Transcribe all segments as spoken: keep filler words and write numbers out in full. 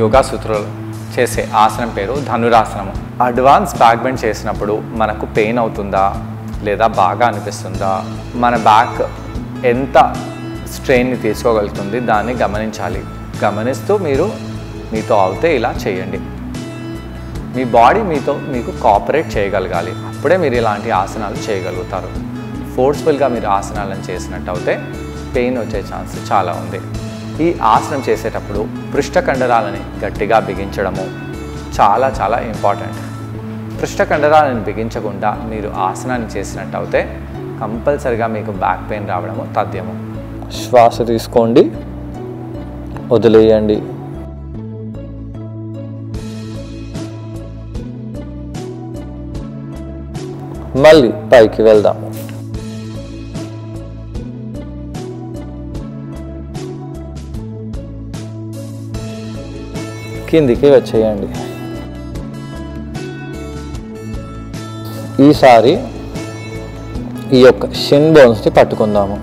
యోగా సూత్రాలు చేసే ఆసనం పేరు ధనురాసనం. అడ్వాన్స్ బ్యాక్ బెండ్ చేసినప్పుడు మనకు పెయిన్ అవుతుందా లేదా బాగా అనిపిస్తుందా, మన బ్యాక్ ఎంత స్ట్రెయిన్ని తీసుకోగలుగుతుంది దాన్ని గమనించాలి. గమనిస్తూ మీరు మీతో అవుతే ఇలా చేయండి. మీ బాడీ మీతో మీకు కోఆపరేట్ చేయగలగాలి, అప్పుడే మీరు ఇలాంటి ఆసనాలు చేయగలుగుతారు. ఫోర్స్ఫుల్గా మీరు ఆసనాలను చేసినట్టు అయితే పెయిన్ వచ్చే ఛాన్స్ చాలా ఉంది. ఈ ఆసనం చేసేటప్పుడు పృష్ఠకండరాలని గట్టిగా బిగించడము చాలా చాలా ఇంపార్టెంట్. పృష్ఠకండరాలను బిగించకుండా మీరు ఆసనాన్ని చేసినట్టు అయితే కంపల్సరిగా మీకు బ్యాక్ పెయిన్ రావడము తథ్యము. శ్వాస తీసుకోండి, వదిలేయండి. మళ్ళీ పైకి వెళ్దాము. కిందికి వచ్చేయండి. ఈసారి ఈ యొక్క షిన్ బోన్స్ని పట్టుకుందాము.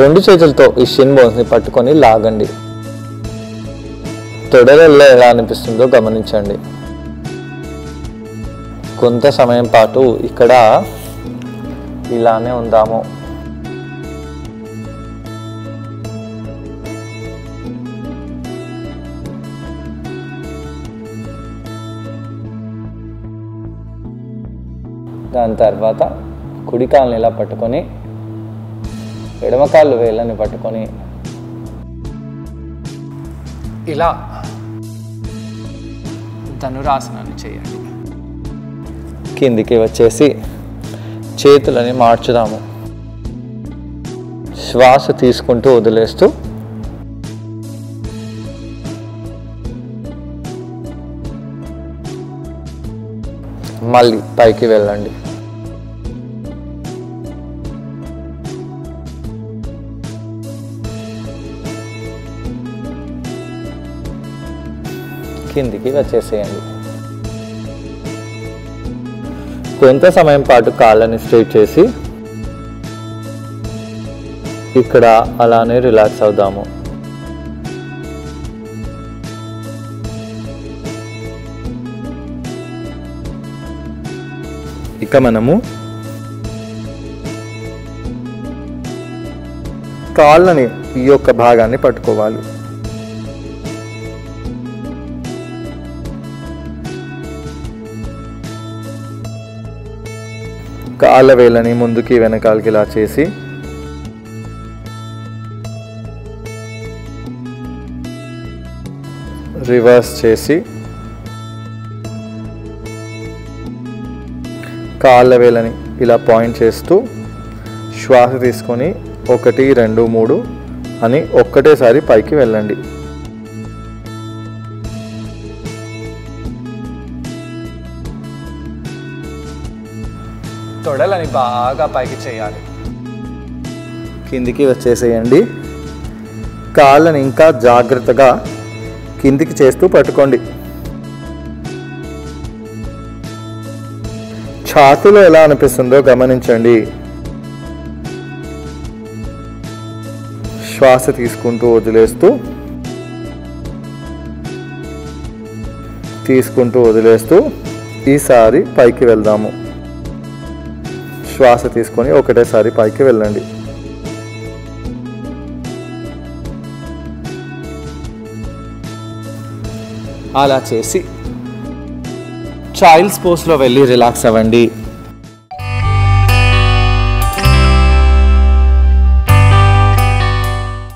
రెండు చేతులతో ఈ షిన్ బోన్స్ని పట్టుకొని లాగండి. తొడలలో ఎలా అనిపిస్తుందో గమనించండి. కొంత సమయం పాటు ఇక్కడ ఇలానే ఉందాము. దాని తర్వాత కుడి కాళ్ళని ఇలా పట్టుకొని ఎడమ కాళ్ళు వేళ్ళని పట్టుకొని ఇలా ధనురాసనాన్ని చేయండి. కిందికి వచ్చేసి చేతులని మార్చుదాము. శ్వాస తీసుకుంటూ వదిలేస్తూ మళ్ళీ పైకి వెళ్ళండి. కిందికి వచ్చేసేయండి. కొంత సమయం పాటు కాళ్ళని స్ట్రైట్ చేసి ఇక్కడ అలానే రిలాక్స్ అవుదాము. ఇక మనము కాళ్ళని ఈ యొక్క భాగాన్ని పట్టుకోవాలి. కాళ్ళ వేళ్ళని ముందుకి వెనకాలకి ఇలా చేసి రివర్స్ చేసి కాళ్ళ వేళ్ళని ఇలా పాయింట్ చేస్తూ శ్వాస తీసుకొని ఒకటి రెండు మూడు అని ఒక్కటేసారి పైకి వెళ్ళండి. తొడలని బాగా పైకి చేయాలి. కిందికి వచ్చేసేయండి. కాళ్ళని ఇంకా జాగ్రత్తగా కిందికి చేస్తూ పట్టుకోండి. ఛాతీలో ఎలా అనిపిస్తుందో గమనించండి. శ్వాస తీసుకుంటూ వదిలేస్తూ తీసుకుంటూ వదిలేస్తూ ఈసారి పైకి వెళ్దాము. శ్వాస తీసుకొని ఒకటేసారి పైకి వెళ్ళండి. అలా చేసి చైల్డ్స్ పోస్లో వెళ్ళి రిలాక్స్ అవ్వండి.